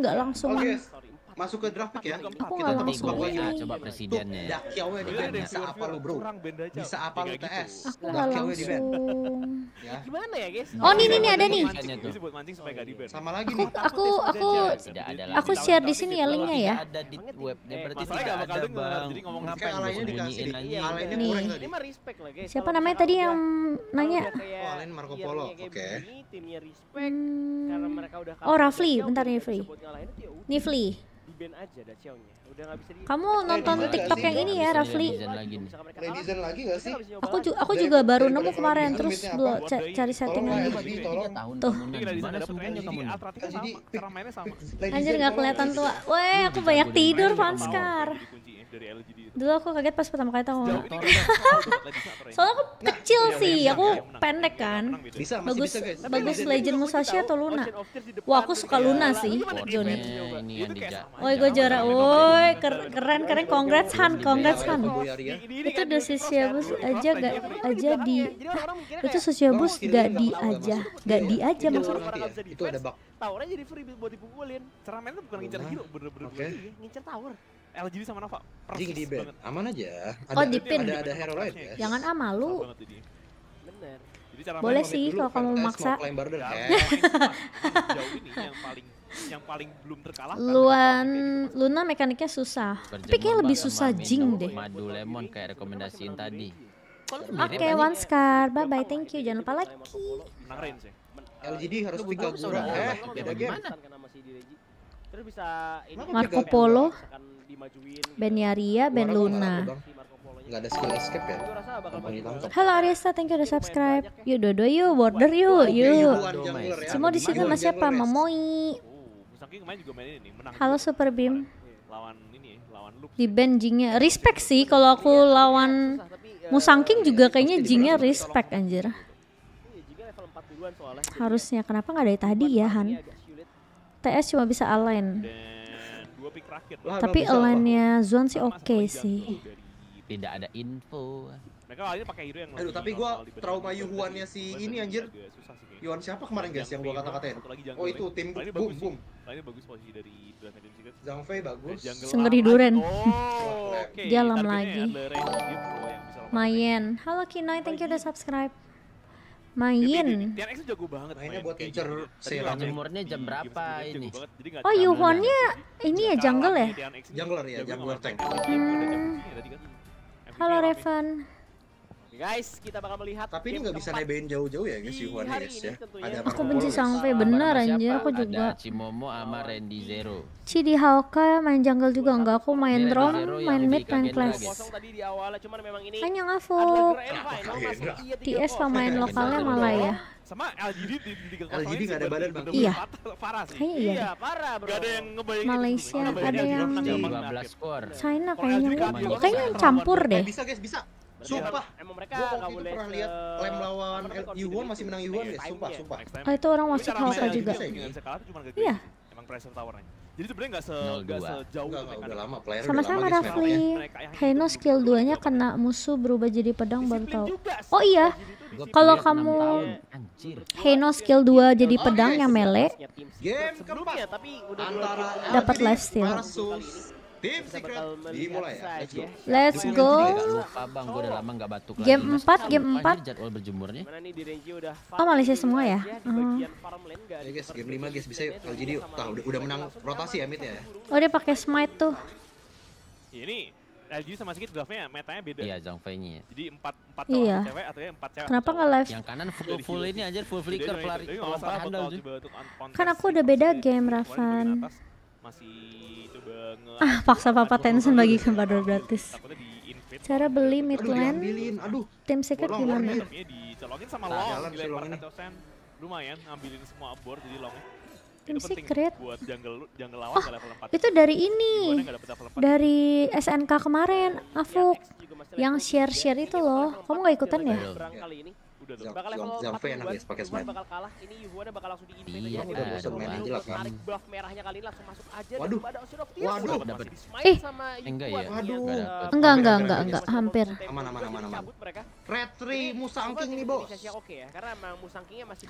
nggak langsung. Okay. Masuk ke draft pick ya. Kita tembak semuanya. Coba presidennya. Daciao-nya di band. Bisa apa lu bro? Bisa apa lu TS? Aku nggak langsung. Gimana ya guys? Oh nih ada nih. Sama lagi nih. Aku share di sini ya linknya ya. Ada di web. Berarti tidak ada bang. Kayak alainnya dikasih. Alainnya kurang tadi. Siapa namanya tadi yang nanya? Oh alain Marco Polo. Oke. Oh Rafly. Bentar Nifli. Nifli. Ben aja Daciao-nya. Udah enggak bisa di. Kamu nonton TikTok yang ini ya, Rafly? Revision lagi enggak sih? Aku juga baru nemu kemarin terus gua cari settingan lagi. Tuh. Anjir enggak kelihatan tua. Weh, aku banyak tidur Vanskar. Dulu aku kaget pas pertama kali tahu. Soalnya aku kecil sih, aku pendek kan. Bagus Legend Musashi atau Luna? Wah, aku suka Luna sih, Johnny. Woi, gue juara. Woi, keren. Congrats Han. Itu udah Sociabuzz aja di. Itu Sociabuzz gak di aja maksudnya. Itu ada bug. Towernya jadi free buat dipukulin. Cara mainnya bukan ngincer hero, bener-bener ngincer tower. LGD sama Nova. Jing di bed. Aman aja. Oh di pin. Ada hero lain ya. Jangan ama lu. Bener. Boleh sih kalau kamu maksa. Yang paling belum terkalahkan. Luna mekaniknya susah. Tapi kayaknya lebih susah Jing deh. Madu lemon kayak rekomendasiin tadi. Oke, Vanskar. Bye bye. Thank you. Jangan lupa like. LGD harus 3 bulan. Beda game. Terus bisa Marco Polo, Ben Yaria, Ben Luna. Enggak ada skill escape ya? Halo Ariesta, thank you udah subscribe. Yuk dodo yuk, border yuk, yuk. Semua di sini sama siapa? Momoi. Halo Super Bim. Di band Jingnya, respect sih. Kalau aku lawan Musang King juga kayaknya Jingnya respect anjir. Harusnya kenapa nggak dari tadi ya Han? TS cuma bisa align. Tapi align-nya Zuan sih oke sih. Tidak ada info. Mereka kali ini pakai hero yang. Aduh, tapi gua trauma Yuhuan-nya si ini anjir. Yuhuan siapa kemarin guys yang gua kata-katain? Oh, itu tim Bum. Ini bagus posisi dari Team Secret. Zhang Fae bagus. Sengeri duren. Jalan lagi. Mayen. Halo Kinoi, thank you udah subscribe. Main. Tian X jago banget. Mainnya buat incer serangan. Umurnya jam berapa ini? Oh, Yuhon-nya ini ya jungle ya? Jungler ya, jungler tank. Halo Raven. Guys, kita bakal melihat. Tapi ini enggak bisa nebein jauh-jauh ya guys Yuhon ya. Aku benci sampai benar anjir, aku juga. Ada Cimomo sama Randy Zero. Cidi Hawka main jungle juga enggak, aku main drone, main mid, main clash. Hanya ngafuk. TS pemain lokalnya malah ya. Sama LGD enggak ada badan bang. Iya. Kayaknya iya. Malaysia ada yang di China kayaknya campur deh. Bisa guys, bisa. Sumpah, emang mereka enggak boleh pernah lihat lem lawan YUWON masih menang YUWON guys, sumpah. Oh, itu orang masuk Hawka juga. Iya. Emang pressure towernya. Jadi sebenarnya enggak sejauh mereka. Sama-sama Rafly. Heno skill 2-nya kena musuh berubah jadi pedang baru tahu. Oh iya. Kalau kamu Heno skill 2 jadi pedang yang melee, dapat life steal. Team Secret dimulai ya. Let's go. Game 4. Jadwal berjemurnya. Oh, Malaysia semua ya. Ya guys, game 5 guys bisa yuk. LGD udah menang rotasi ya mid-nya ya. Oh, dia pakai smite tuh. Ini LGD sama sedikit draft-nya metanya beda. Iya, Zhang Fei-nya. Jadi 4 lawan cewek atau 4 cewek. Kenapa enggak live? Yang kanan full ini anjir full flicker pelari. Kan aku udah beda game Rafan. Paksa papa Tencent bagi kembali gratis. Cara beli midland Team Secret gimana? Team Secret? Oh, itu dari ini. Dari SNK kemarin, Afuk. Yang share-share itu loh. Kamu gak ikutan ya? udah tuh. Bakal level 4 bakal kalah. Ini Yuhuan bakal langsung di-invade aja. Udah bosan main aja lah. Tarik buff merahnya kali ini langsung masuk aja daripada Ocean of Tears. Waduh, dapat. Enggak ya. Enggak, hampir. Aman. Retri Musang King nih, Bos.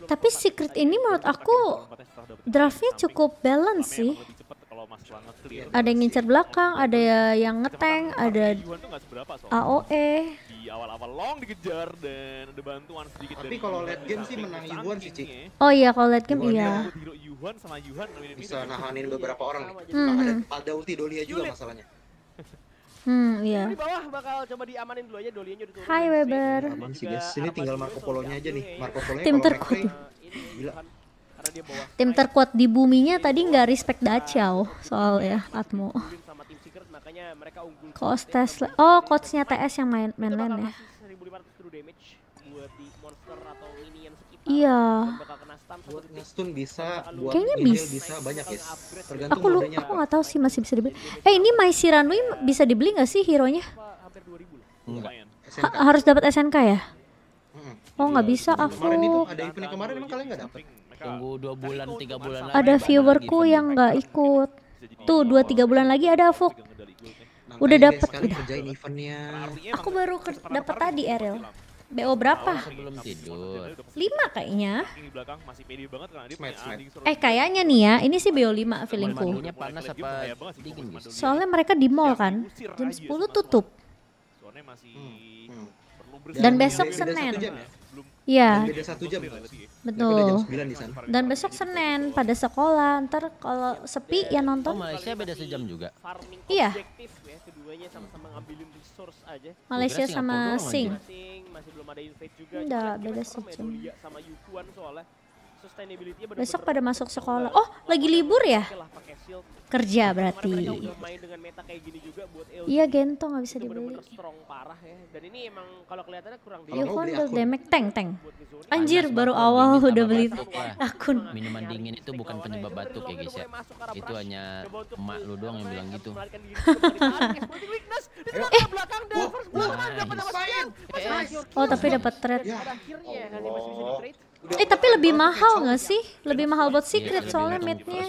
Tapi Secret ini menurut aku draftnya cukup balance sih. Ada yang ngincer belakang, ada yang ngeteng, ada AOE. Di awal-awal long dikejar dan ada bantuan sedikit. Tapi kalau late game sih menang Yuhuan sih, Cik. Oh iya, kalau late game iya. Bisa nahanin beberapa orang nih. Ada ulti Doria juga masalahnya. Iya. Di bawah bakal coba diamanin dulu aja, Dolianya udah turun. Hai Weber. Aman sih guys. Ini tinggal Marco Polonya aja nih. Marco Polonya tim terkuat. Gila. Tim terkuat di buminya tadi nggak respect Daciao soal ya Atmo. Coach Tesla. Oh, coachnya TS yang main ya. Iya. Stun bisa, kayaknya bisa banyak ya. Tergantung modenya. Aku nggak tahu sih masih bisa dibeli. Ini My Siranui bisa dibeli nggak sih hero-nya? Harus dapat SNK ya? Oh, nggak bisa aku. Ada event kemarin emang kalian nggak dapat? Tunggu 2 bulan 3 bulan lagi. Ada viewerku yang nggak ikut. Tuh 2-3 bulan lagi ada Afuk. Udah dapet udah. Aku baru dapet tadi Ariel. BO berapa? Belum tidur. 5 kayaknya. Kayaknya nih ya, ini sih BO 5 feelingku. Soalnya mereka di mall kan. Jam 10 tutup. Dan besok Senin. Iya. Betul. Dan besok Senin pada sekolah, ntar kalau sepi ya nonton. Malaysia beda sejam juga. Iya. Malaysia sama Sing. Enggak, beda sejam. Besok pada masuk sekolah. Oh, lagi libur ya? Kerja berarti. Iya, Gento nggak bisa dibeli. Yuhuan udah damage tank. Anjir, baru awal udah beli akun. Minuman dingin itu bukan penyebab batuk ya guys ya. Itu hanya emak lu doang yang bilang gitu. Oh, tapi dapat trade. Tapi lebih mahal nggak sih? Lebih mahal buat Secret soalnya mid-nya.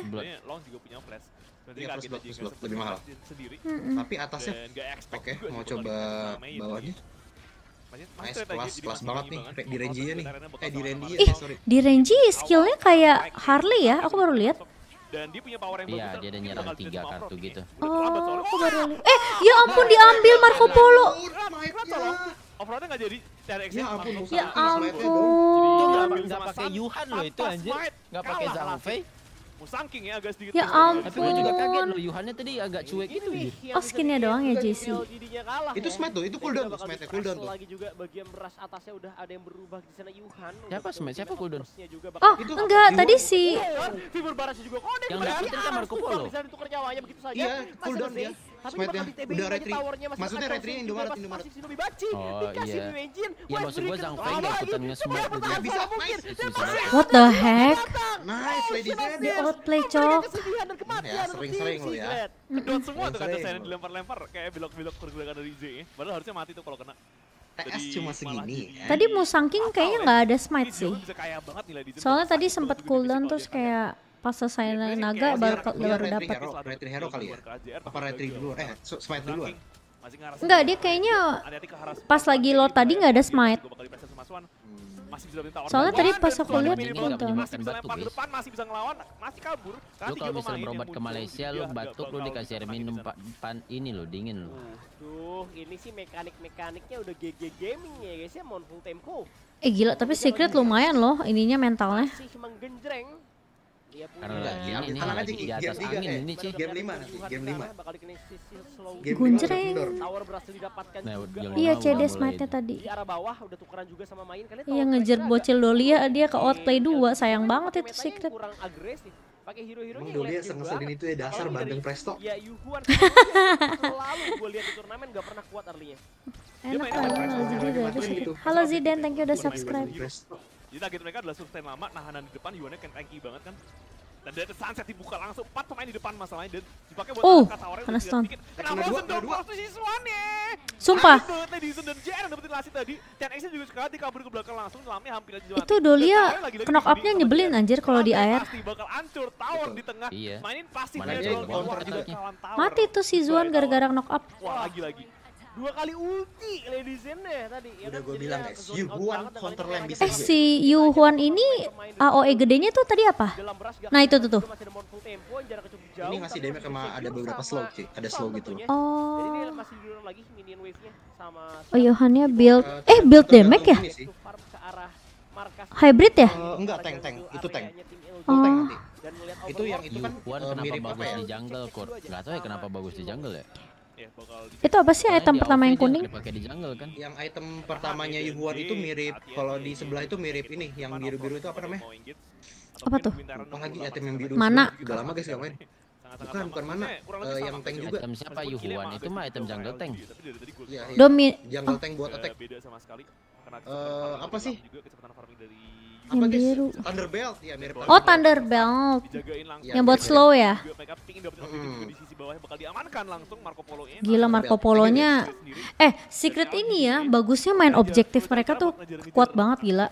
Lebih mahal. Tapi atasnya, oke, mau coba bawahnya. Nice, kelas banget nih, di range-nya nih. Di range skillnya kayak Harley ya, aku baru lihat. Dan dia punya power yang besar. Iya, dia ada nyerang 3 kartu gitu. Oh, aku baru lihat. Ya ampun, diambil Marco Polo. Offroadnya nggak jadi, Tian X ya ampun, nggak pakai Yuhuan loh itu anjir, nggak pakai Fae, Musang King ya agak sedikit. Ya ampun. Tapi gue juga kaget loh, Yuhuannya tadi agak cuek gitu. Oh, skinnya doang ya JC. Itu smite tuh, itu cooldown tuh, smite cooldown tuh. Lagi juga bagian beras atasnya udah ada yang berubah di sana Yuhuan. Siapa cooldown? Oh enggak, tadi si yang dapetin kan Marco Polo. Iya, cooldown dia. Smite-nya udah retri, maksudnya retri Indomaret. Oh iya, maksud gue Zhang Feng gak ikutan nge-smite gitu. What the heck? Nice, Lady Z. Di outplay, cok. Ya, sering-sering lo ya. Kedot semua tuh kata Senen dilempar-lempar, kayak belok-belok pergerakan dari Z ya. Padahal harusnya mati tuh kalau kena. TS cuma segini. Tadi Musang King kayaknya gak ada smite sih. Soalnya tadi sempet cooldown terus kayak pas selesai naga baru dapat retri hero kali ya. Apa retri dulu? Smite dulu. Enggak, dia kayaknya pas lagi load tadi nggak ada smite. Soalnya tadi pas aku lihat gitu. Masih bisa ngelawan, masih kabur. Lu kalau misalnya berobat ke Malaysia, lu batuk lu dikasih air minum pan ini lo dingin lo. Duh, ini sih mekanik-mekaniknya udah GG gaming ya guys ya, mau full tempo. Gila, tapi Secret lumayan loh ininya mentalnya. Karena ini lagi di atas angin ini Cik. Game 5 gunjreng. Iya, CD smite-nya tadi. Iya, ngejar bocil Dolia, dia ke outplay 2. Sayang banget itu Secret. Pakai hero-heronya Dolia sengeselin itu ya, dasar bandeng presto. Ya Yuhuan selalu gue lihat di turnamen enggak pernah kuat early-nya. Halo Ziden, thank you udah subscribe. Jadi target mereka adalah sustain lama, nahanan di depan, Yuhuannya kan tanky banget kan. Dan dari sunset dibuka langsung 4 pemain di depan masalahnya dan dipakai buat kata orang yang sedikit. Kenapa 2 si Siuan ya? Sumpah. Itu Doria knock up-nya nyebelin anjir kalau di air. Iya. Mati tuh si Siuan gara-gara knock up. Dua kali ulti ladies and tadi. Udah gue bilang Yuhuan counter lane bisa. Si Yuhuan ini AOE gedenya tuh tadi apa? Nah itu tuh. Ini ngasih damage sama ada beberapa slow sih, ada slow gitu. Oh. Oh Yuhuannya build, build damage ya? Hybrid ya? Enggak, tank, itu tank. Oh. Itu yang itu kan mirip apa ya? Di jungle core. Enggak tahu ya kenapa bagus di jungle ya. Itu apa sih item pertama yang kuning? Di jungle, kan? Yang item pertamanya Yuhuan itu mirip, kalau di sebelah itu mirip ini, yang biru-biru itu apa namanya? Apa tuh? Mana? Udah lama guys gak main. Bukan mana? Yang tank juga. Item siapa Yuhuan? Itu mah item jungle tank. Ya, iya. Jungle tank buat attack. Apa sih? Yang biru. Thunder Belt ya, mirip. Oh, Thunder Belt. Yang buat slow ya. Gila Marco Polonya. Secret ini ya, bagusnya main objektif mereka tuh kuat banget gila.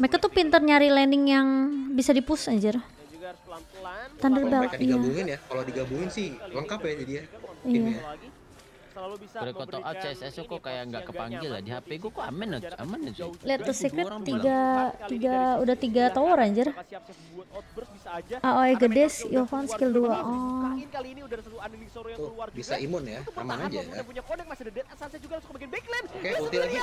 Mereka tuh pintar nyari landing yang bisa di-push anjir. Thunder Belt. Mereka digabungin ya. Kalau digabungin sih lengkap ya jadi ya. Iya. Selalu bisa memberikan A, CSS kok kayak nggak kepanggil lah di HP gue kok aman aja. Lihat tuh Secret udah tiga tower anjir. AOE gede Yuhuan skill 2. Oh. Bisa imun ya, aman aja. Oke, ulti lagi.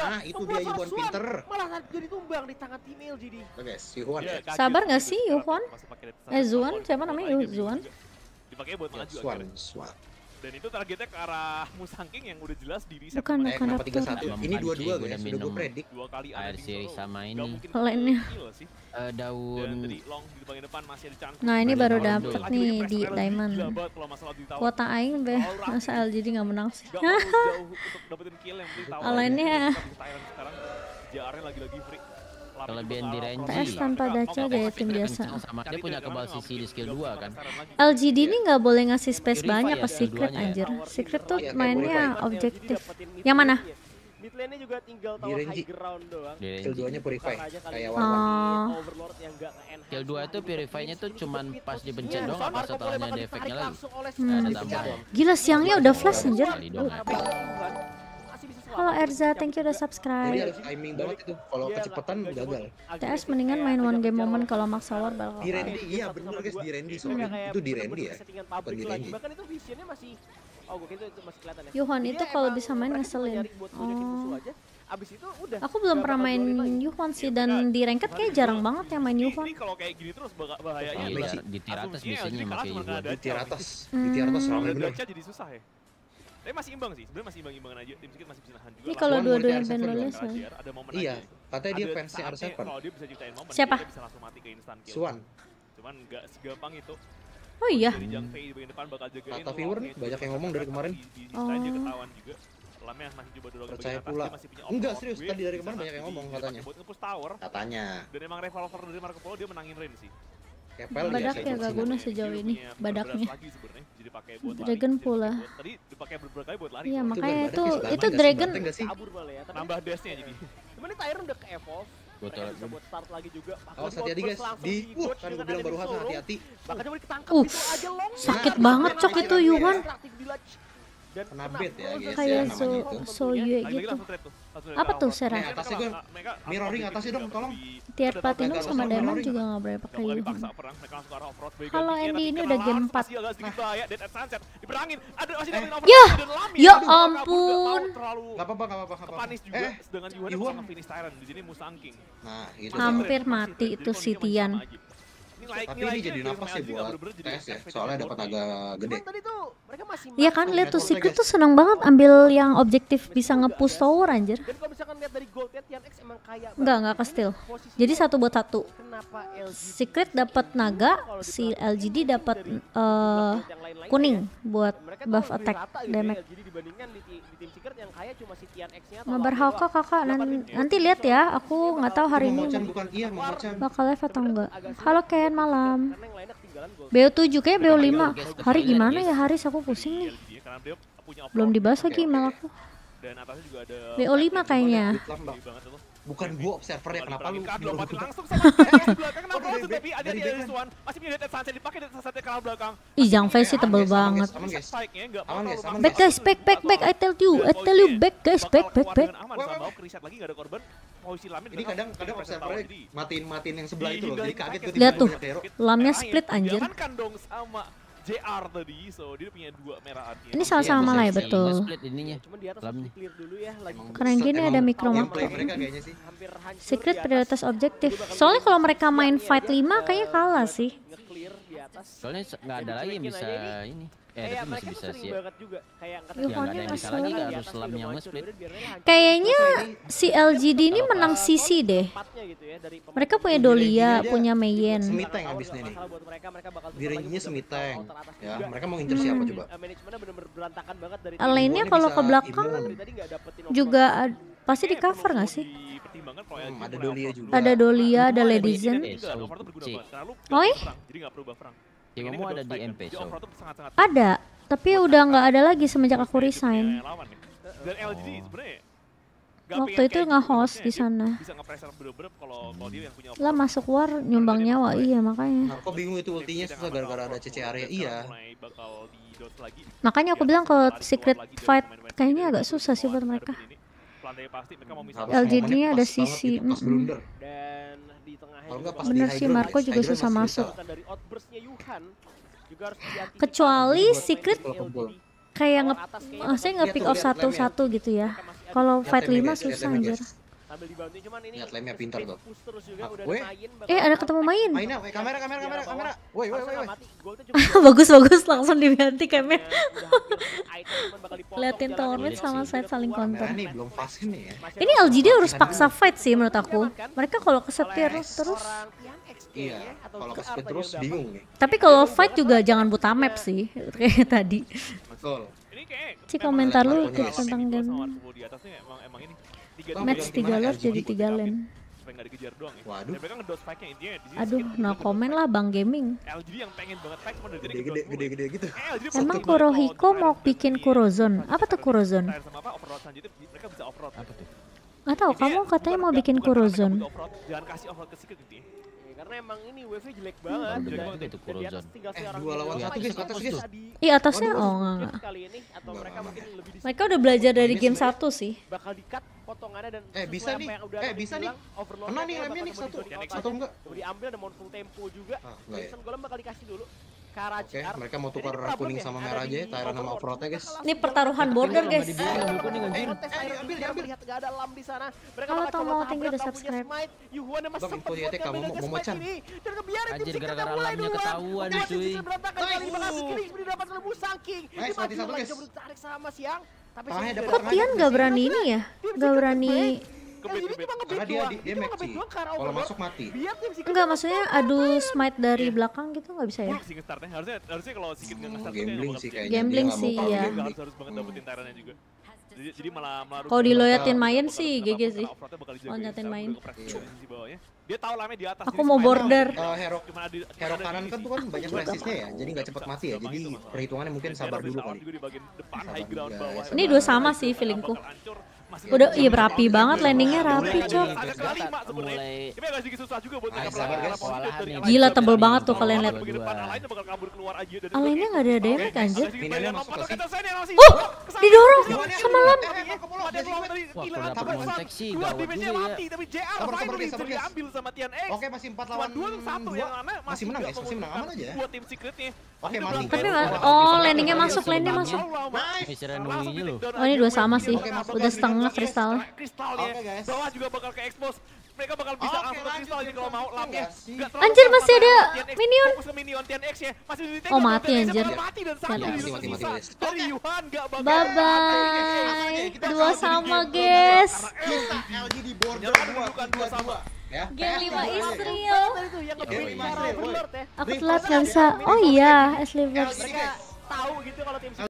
Nah, itu dia Yuhuan pinter. Malah jadi tumbang di tangan tim LGD. Oke, Yuhuan. Sabar nggak sih Yuhuan? Zuan, siapa namanya Yuhuan? Dipakai buat maju aja. Dan itu targetnya ke arah Musang King yang udah jelas diri saya. Bukan ini dua-dua guys, sudah gue predik. Dua kali air series sama ini. Lainnya daun. Nah, ini baru dapet nih di diamond. Kuota aing beh, masa LGD enggak menang sih. Lainnya. Kelebian di range TS tanpa Daciao gaya tim biasa. Dia punya kebal sisi di skill 2 kan. LGD ini nggak boleh ngasih space banyak pas Secret anjir. Secret tuh mainnya objektif. Yang mana? Mid lane-nya juga tinggal tahu high ground doang. Skill 2-nya purify kayak warna overlord yang enggak nge-enhance. Skill 2 itu purify-nya tuh cuman pas dipencet doang apa setelahnya ada efeknya lagi. Gila siangnya udah flash anjir. Halo Erza, thank you udah subscribe. Jadi timing banget itu, kalau kecepatan gagal. TS mendingan main one game moment kalau maksa war bakal. Di Randy, iya bener guys di Randy soalnya. Itu di Randy ya. Bukan di Randy. Bahkan itu visionnya masih Yuhuan itu kalau bisa main ngeselin. Oh. Abis itu udah. Aku belum pernah main Yuhuan sih dan di ranked kayak jarang banget yang main Yuhuan. Kalau kayak gini terus bahayanya di tier atas biasanya pakai Yuhuan. Di tier atas ramai bener. Jadi susah ya. Tapi masih imbang sih, sebenarnya masih imbang-imbangan aja. Tim Secret masih bisa nahan juga. Ini kalau dua-duanya bandolnya sih. Iya, katanya dia fansnya R7. Siapa? Siuan. Cuman nggak segampang itu. Oh iya. Kata viewer nih, banyak yang ngomong dari kemarin. Oh. Percaya pula. Enggak serius, tadi dari kemarin banyak yang ngomong katanya. Katanya. Dan emang revolver dari Marco Polo dia menangin range sih. Badak ya gak guna sejauh ini, badaknya. Dragon pula. Iya makanya itu dragon. Nambah dashnya jadi. Cuman ini Tyron udah ke evolve. Buat start lagi juga. Awas hati-hati guys. Kan gue bilang baru hati-hati. Sakit banget cok itu Yuhuan. Kena bait ya guys ya namanya itu. Soyue gitu. Apa tuh Sarah? Atasnya gue mirroring atasnya dong tolong. Tier Platinum sama Diamond juga enggak boleh pakai Yuhuan. Kalau Andy ini udah game 4. Ya ampun. Enggak apa-apa. Panis juga dengan Yuhuan sama finish Tyrant di sini Musang King. Nah, itu hampir mati itu si Tian. Tapi ini jadi nafas sih buat TS ya, soalnya dapat agak gede. Iya kan, lihat tuh Secret tuh seneng banget ambil yang objektif bisa nge-push tower anjir. Enggak ke-steal. Jadi satu buat satu. Secret dapat naga, si LGD dapat kuning buat buff attack damage. Mabar Hawka kakak, nanti lihat ya, aku nggak tahu hari ini bakal live atau enggak. Halo Ken, malam. BO7 kayaknya BO5. Hari gimana ya Haris, aku pusing nih. Belum dibahas lagi malah aku. Dan atasnya juga ada BO5 kayaknya. Bukan gua observernya, kenapa lu? Lompatin langsung sama belakang, tapi ada di Siuan. Masih punya dead sunset dipakai dead sunset ke belakang. Ih, Jang Fae sih tebel banget. Back guys, back. I tell you back. Lagi enggak ada korban. Ini kadang observernya matiin yang sebelah itu loh. Jadi kaget gua. Lihat tuh. Lamnya split anjir. JR tadi, so dia punya dua merah artinya. Ini sama-sama lah ya, betul. Cuma di atas clear dulu ya lagi. Karena gini ada micro market. Secret prioritas objektif. Soalnya kalau mereka main fight 5 kayaknya kalah sih. Soalnya nggak ada lagi yang bisa ini. Tapi masih bisa sih ya. Yuhuannya masih split. Kayaknya si LGD ini menang sisi deh. Mereka punya Doria, punya Meyen. Semiteng abisnya nih. Dirinya semiteng. Ya, mereka mau ngincer siapa coba? Lainnya kalau ke belakang juga pasti di cover nggak sih? Ada Doria juga. Ada Doria, ada Ladizen. Oi? Ya, kamu ada di MP so. Ada, tapi udah nggak ada lagi semenjak aku resign. Waktu itu nge-host di sana. Lah masuk war nyumbang nyawa, iya makanya. Aku bingung itu ultinya susah gara-gara ada CC area, iya. Makanya aku bilang kalau secret fight kayaknya agak susah sih buat mereka. LGD-nya ada sisi. Bener sih, Marco juga susah masuk. Kecuali Secret kayak nge-pick off satu-satu gitu ya. Kalau fight 5 susah anjir. Ada ketemu main. Kamera. Bagus langsung diganti kamera. Liatin Torment sama saya saling counter. Ini LGD harus paksa fight sih menurut aku. Mereka kalau kesetir terus. Iya, kalau kesetir terus bingung nih. Tapi kalau fight juga jangan buta map sih kayak tadi. Cik komentar lu tentang game. Match 3 lap jadi 3 lane. Waduh. Aduh, no komen lah Bang Gaming. Gede-gede gitu. Emang Kurohiko mau bikin Kurozon? Apa tuh Kurozon? Nggak tahu, kamu katanya mau bikin Kurozon. Karena emang ini wave-nya jelek banget. Itu Kurozon. Dua lawan satu guys, atas guys. Iya, atasnya oh enggak. Mereka udah belajar dari game 1 sih. Bakal di-cut potongannya dan bisa nih. Kena nih remnya nih satu atau enggak? Diambil dan full tempo juga. Jason Golem bakal dikasih dulu. Oke, mereka mau tukar kuning sama merah aja, Tyrant sama offroad-nya guys. Ini pertaruhan border guys. Ambil, lihat enggak ada lamp di sana. Mereka bakal mau tinggi udah subscribe. Yuhuan masih sempat kamu mau mecah. Dan kebiaran itu gara-gara lamnya ketahuan cuy. Ini dapat oleh Musang King. Ini mati satu guys. Tarik sama siang, tapi kok Tian enggak berani ini ya? Enggak berani. Dia match sih. Kalau masuk mati. Enggak, maksudnya adu smite dari belakang gitu nggak bisa ya? Harusnya kalau sedikit gambling sih ya. Jadi malah kalau diloyatin main sih GG sih. Lonjatin main. Dia tahu lamanya di atas. Aku mau border. Hero kanan kan tuh kan banyak resistnya ya. Jadi enggak cepat mati ya. Jadi perhitungannya mungkin sabar dulu kali. Ini dua sama sih feelingku. Udah iya rapi banget landingnya rapi cok. Gila tebel banget tuh kalian lihat. Alainnya nggak ada damage anjir. Didorong sama lam. Oke masih 4-2 yang mana masih menang guys, masih menang aman aja. Buat tim secretnya. Oke mati. Oh landingnya masuk. Oh ini dua sama sih. Udah setengah. Kristal. Oke guys. Bawah juga bakal ke expose. Mereka bakal bisa angkat kristalnya kalau mau lapnya. Anjir masih ada minion. Oh mati anjir. Bye bye. Dua sama guys. LGD border bukan dua sama. Game 5 Israel. Aku telat Kansa. Oh iya, Asli Verse. Tahu gitu kalau tim